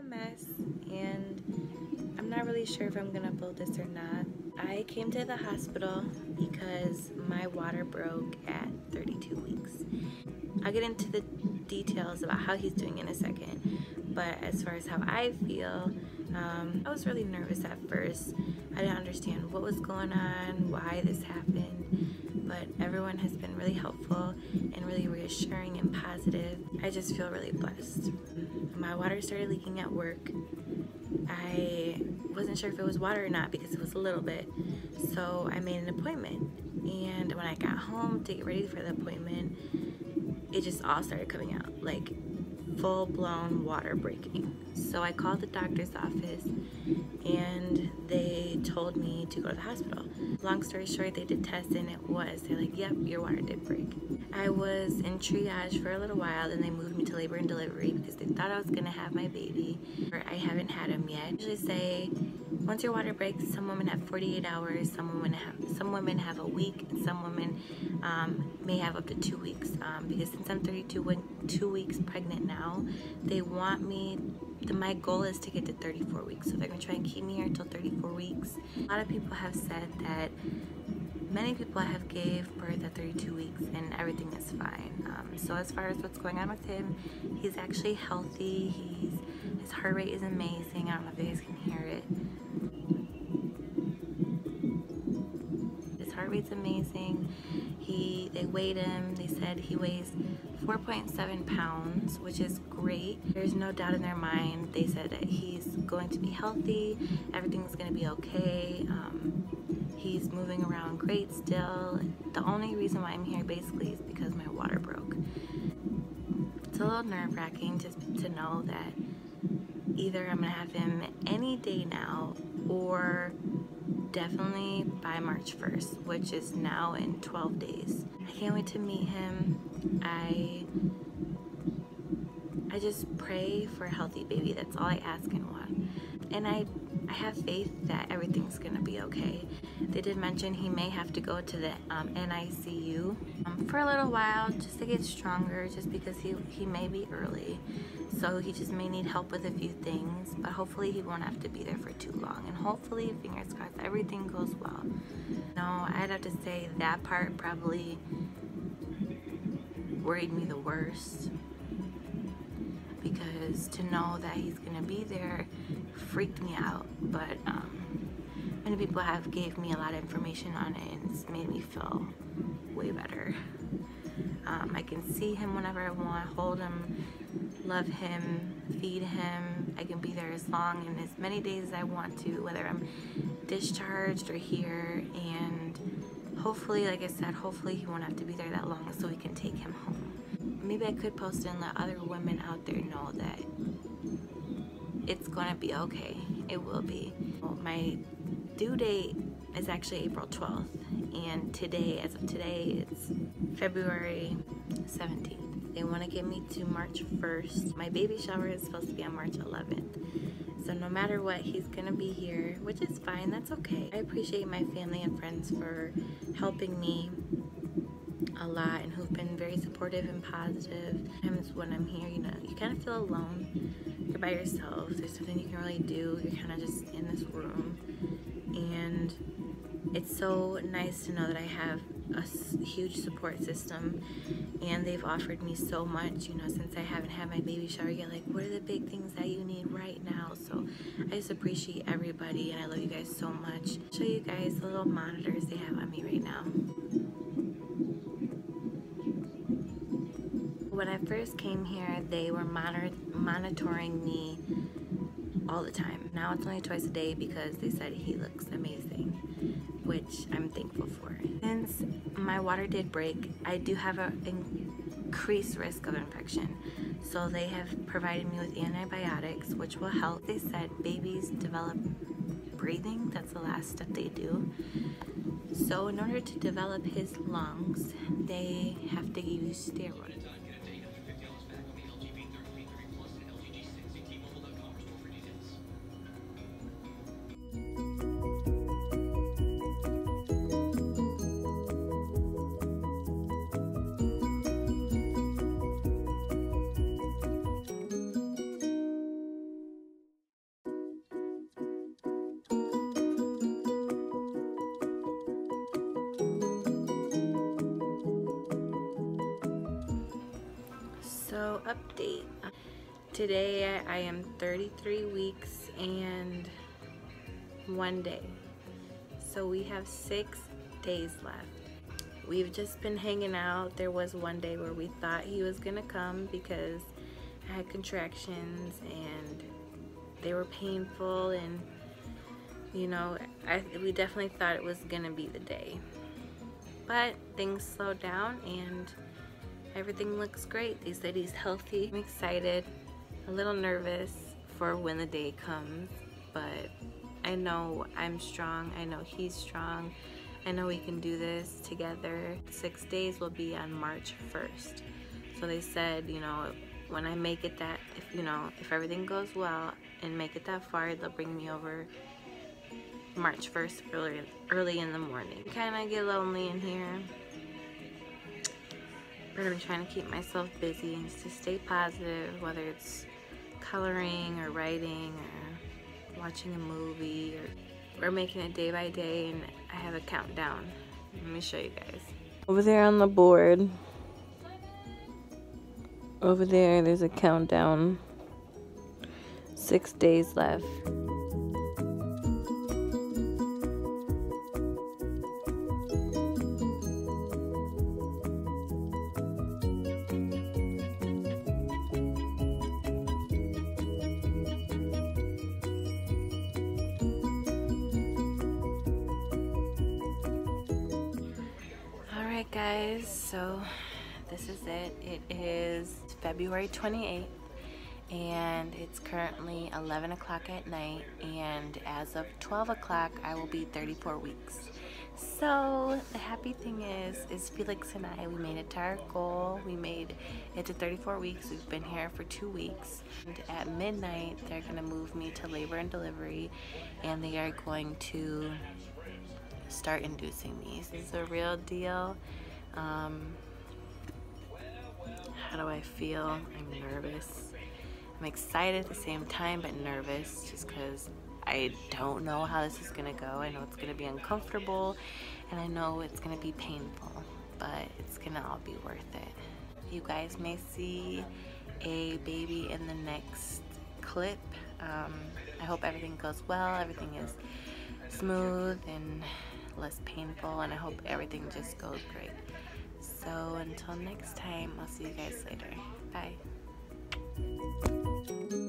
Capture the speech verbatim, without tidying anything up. a mess and I'm not really sure if I'm gonna upload this or not. I came to the hospital because my water broke at thirty-two weeks. I'll get into the details about how he's doing in a second, but as far as how I feel, um, I was really nervous at first. I didn't understand what was going on, why this happened, but everyone has been really helpful and really reassuring and positive. I just feel really blessed. My water started leaking at work. I wasn't sure if it was water or not because it was a little bit, so I made an appointment, and when I got home to get ready for the appointment, it just all started coming out, like full-blown water breaking. So I called the doctor's office and they told me to go to the hospital. Long story short, they did tests and it was, they're like, yep, your water did break. I was in triage for a little while, then they moved me to labor and delivery because they thought I was gonna have my baby, or I haven't had him yet. I usually say, once your water breaks, some women have forty-eight hours, some women have, some women have a week, and some women um, may have up to two weeks. Um, because since I'm thirty-two, two weeks pregnant now, they want me, the, my goal is to get to thirty-four weeks. So they're gonna try and keep me here until thirty-four weeks. A lot of people have said that many people have gave birth at thirty-two weeks and everything is fine. Um, so as far as what's going on with him, he's actually healthy. He's, his heart rate is amazing. I don't know if you guys can hear it. Heart rate's amazing. He, they weighed him. They said he weighs four point seven pounds, which is great. There's no doubt in their mind. They said that he's going to be healthy. Everything's going to be okay. Um, he's moving around great still. The only reason why I'm here basically is because my water broke. It's a little nerve-wracking just to know that either I'm going to have him any day now or definitely by March first, which is now in twelve days. I can't wait to meet him. I I just pray for a healthy baby. That's all I ask and want. And I, I have faith that everything's gonna be okay. They did mention he may have to go to the um, N I C U um, for a little while just to get stronger, just because he, he may be early. So he just may need help with a few things, but hopefully he won't have to be there for too long. And hopefully, fingers crossed, everything goes well. No, I'd have to say that part probably worried me the worst, because to know that he's gonna be there freaked me out. But um, many people have gave me a lot of information on it and it's made me feel way better. Um, I can see him whenever I want, hold him, love him, feed him. I can be there as long and as many days as I want to, whether I'm discharged or here. And hopefully, like I said, hopefully he won't have to be there that long so we can take him home. Maybe I could post it and let other women out there know that it's gonna be okay. It will be. Well, my due date is actually April twelfth, and today, as of today, it's February seventeenth. They want to get me to March first. My baby shower is supposed to be on March eleventh. So no matter what, he's gonna be here, which is fine, that's okay. I appreciate my family and friends for helping me a lot and who've been very supportive and positive. Sometimes when I'm here, you know, you kind of feel alone. You're by yourself, there's nothing you can really do. You're kind of just in this room. And it's so nice to know that I have a huge support system, and they've offered me so much, you know, since I haven't had my baby shower yet. Like, what are the big things that you need right now? So I just appreciate everybody, and I love you guys so much. I'll show you guys the little monitors they have on me right now. When I first came here, they were monitor monitoring me all the time. Now it's only twice a day because they said he looks amazing, which I'm thankful for. Since my water did break, I do have an increased risk of infection. So they have provided me with antibiotics, which will help. They said babies develop breathing. That's the last step they do. So in order to develop his lungs, they have to use steroids. Today I am thirty-three weeks and one day. So we have six days left. We've just been hanging out. There was one day where we thought he was gonna come because I had contractions and they were painful, and you know, I, we definitely thought it was gonna be the day. But things slowed down and everything looks great. They said he's healthy. I'm excited. A little nervous for when the day comes, but I know I'm strong. I know he's strong. I know we can do this together. Six days will be on March first. So they said, you know, when I make it that, if you know, if everything goes well and make it that far, they'll bring me over March first early, early in the morning. Kind of get lonely in here. But I'm trying to keep myself busy and just to stay positive, whether it's coloring or writing or watching a movie, or we're making it day by day, and I have a countdown. Let me show you guys. Over there on the board, over there, there's a countdown. Six days left. Alright guys, so this is it. It is February twenty-eighth and it's currently eleven o'clock at night, and as of twelve o'clock I will be thirty-four weeks. So the happy thing is, is Felix and I, we made it to our goal. We made it to thirty-four weeks. We've been here for two weeks. And at midnight they're going to move me to labor and delivery, and they are going to start inducing me. This is a real deal. Um, how do I feel? I'm nervous. I'm excited at the same time, but nervous just because I don't know how this is gonna go. I know it's gonna be uncomfortable, and I know it's gonna be painful, but it's gonna all be worth it. You guys may see a baby in the next clip. Um, I hope everything goes well. Everything is smooth and less painful, and I hope everything just goes great. So until next time, I'll see you guys later. Bye.